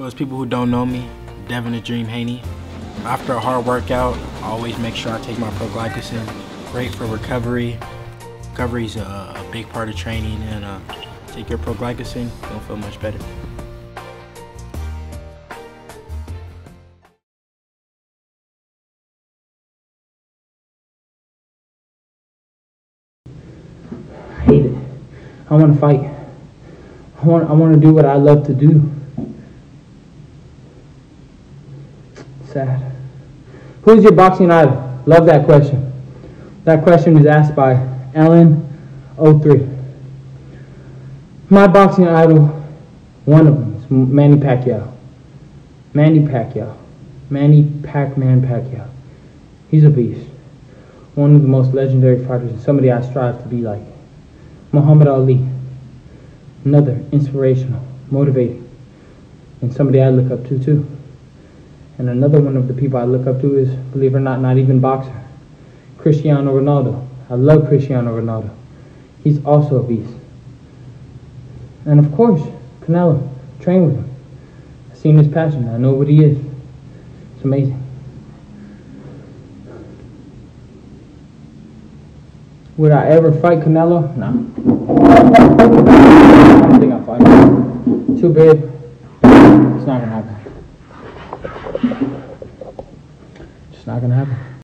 For those people who don't know me, Devin the Dream Haney. After a hard workout, I always make sure I take my proglycosin. Great for recovery. Recovery is a big part of training, and take your proglycosin, you'll feel much better. I hate it. I want to fight. I want to do what I love to do. Sad. Who's your boxing idol? Love that question. That question is asked by Alan03. My boxing idol, one of them, is Manny Pacquiao. Manny Pacquiao. Manny Pac-Man Pacquiao. He's a beast. One of the most legendary fighters and somebody I strive to be like. Muhammad Ali. Another inspirational, motivating, and somebody I look up to too. And another one of the people I look up to is, believe it or not, not even boxer, Cristiano Ronaldo. I love Cristiano Ronaldo. He's also a beast. And of course, Canelo. Train with him. I've seen his passion. I know what he is. It's amazing. Would I ever fight Canelo? No. I don't think I'll fight him. Too big. It's not gonna happen. Just not gonna happen.